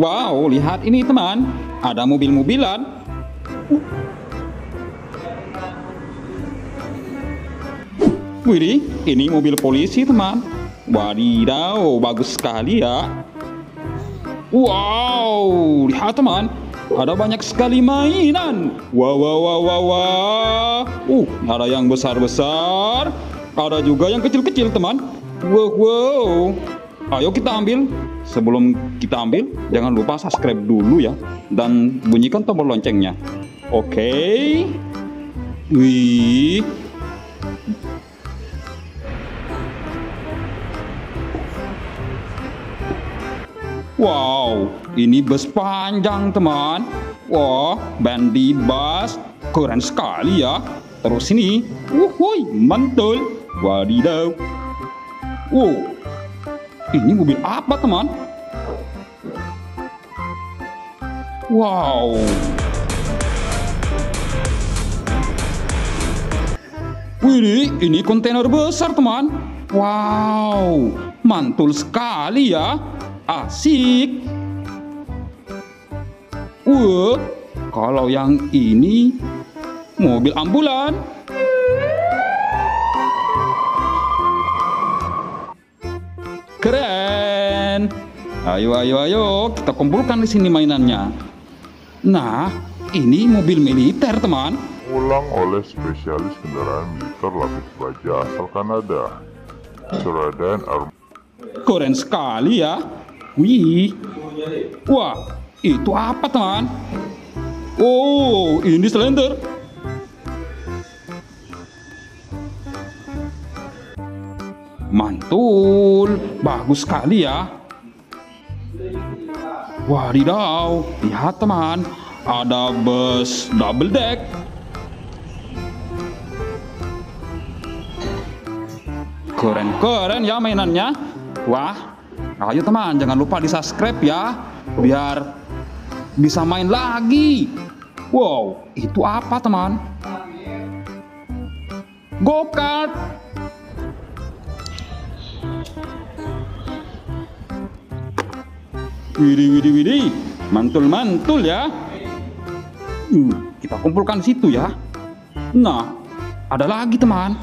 Wow, lihat ini teman, ada mobil-mobilan. Widih, ini mobil polisi teman. Wadidaw, bagus sekali ya. Wow, lihat teman, ada banyak sekali mainan. Wow, wow, wow, wow, wow. Ada yang besar-besar, ada juga yang kecil-kecil teman. Wow, wow. Ayo kita ambil. Sebelum kita ambil, jangan lupa subscribe dulu ya, dan bunyikan tombol loncengnya. Oke. Wih. Wow, ini bus panjang teman. Wah, Bandi bus, keren sekali ya. Terus ini, wuhui, mantul, wadidaw. Wow, ini mobil apa teman? Wow. Wih, ini kontainer besar teman. Wow, mantul sekali ya. Asik. Kalau yang ini mobil ambulan. Keren. Ayo, ayo, ayo, kita kumpulkan di sini mainannya. Nah, ini mobil militer, teman. Ulang oleh spesialis kendaraan militer lapis baja asal Kanada. Seradan arm. Keren sekali ya. Wih, wah, itu apa teman? Oh, ini Slender. Mantul, bagus sekali ya. Wadidaw, lihat teman, ada bus double deck. Keren-keren ya mainannya. Wah. Ayo teman, jangan lupa di subscribe ya, biar bisa main lagi. Wow, itu apa teman? Go-kart. Widih, widih, widih, mantul, mantul ya. Kita kumpulkan situ ya. Nah, ada lagi teman.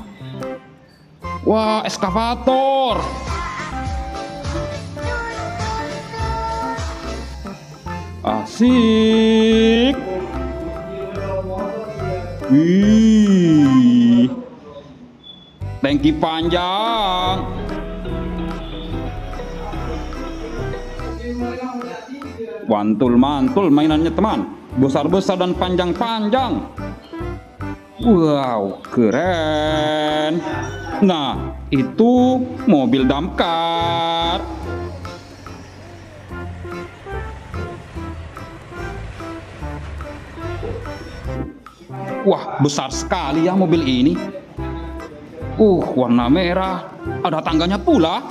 Wah, excavator. Asik. Wih, tangki panjang. Mantul, mantul mainannya teman. Besar-besar dan panjang-panjang. Wow, keren. Nah, itu mobil damkar. Wah, besar sekali ya mobil ini. Warna merah. Ada tangganya pula.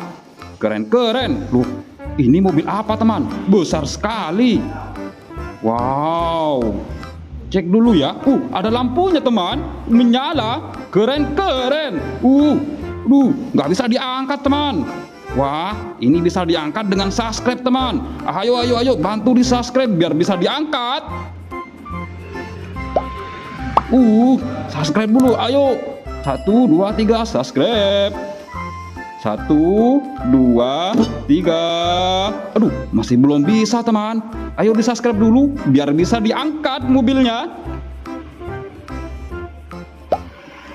Keren-keren. Loh, ini mobil apa teman? Besar sekali. Wow. Cek dulu ya. Ada lampunya teman. Menyala. Keren-keren. Nggak bisa diangkat teman. Wah, ini bisa diangkat dengan subscribe teman. Ayo, ayo, ayo, bantu di subscribe biar bisa diangkat. Subscribe dulu, ayo. 1, 2, 3, subscribe. 1, 2, 3. Aduh, masih belum bisa teman. Ayo di subscribe dulu, biar bisa diangkat mobilnya.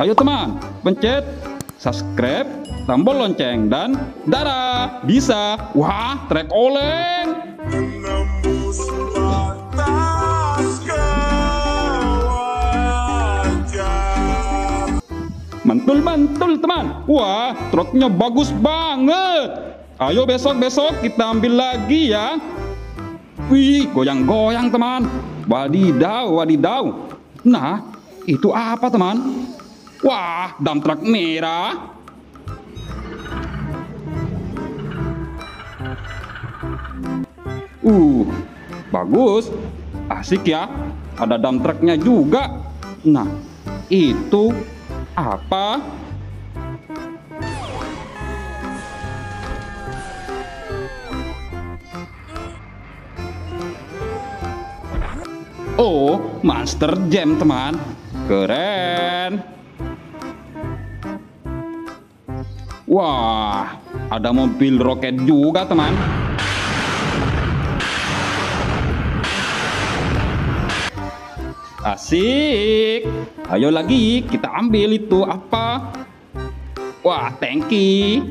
Ayo teman, pencet subscribe, tombol lonceng, dan dadah, bisa. Wah, truk oleng. Mantul-mantul teman. Wah, truknya bagus banget. Ayo besok-besok kita ambil lagi ya. Wih, goyang-goyang teman. Wadidaw, wadidaw. Nah, itu apa teman? Wah, dump truck merah. Bagus. Asik ya. Ada dump trucknya juga. Nah, itu apa? Oh, Monster Jam, teman. Keren. Wah, ada mobil roket juga, teman. Asik. Ayo lagi kita ambil itu apa? Wah, tangki.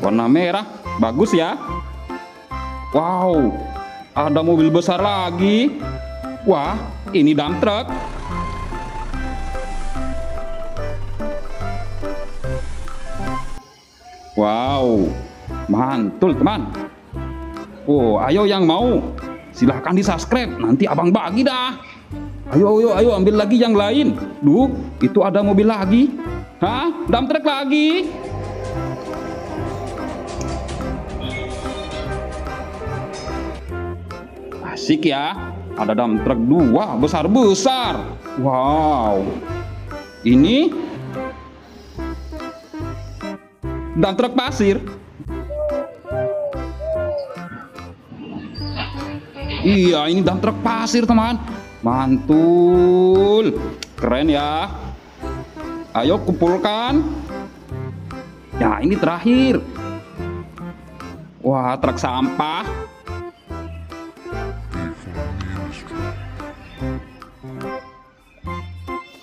Warna merah. Bagus ya. Wow, ada mobil besar lagi. Wah, ini dump truck. Wow, mantul teman. Oh, ayo yang mau silahkan di subscribe, nanti abang bagi dah. Ayo ambil lagi yang lain. Duh, itu ada mobil lagi. Hah, dump truck lagi. Asik ya, ada dump truck dua besar-besar. Wow, ini dump truck pasir. Iya, ini dump truck pasir, teman. Mantul. Keren ya. Ayo kumpulkan. Ya, ini terakhir. Wah, truk sampah.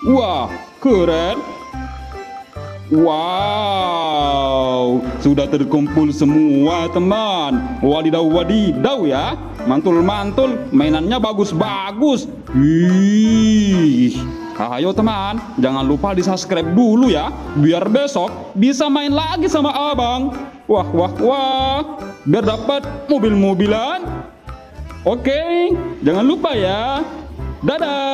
Wah, keren. Wow, sudah terkumpul semua teman. Wadidaw wadidaw ya. Mantul-mantul, mainannya bagus-bagus. Ayo teman, jangan lupa di subscribe dulu ya, biar besok bisa main lagi sama abang. Wah wah wah, biar dapat mobil-mobilan. Oke, jangan lupa ya. Dadah.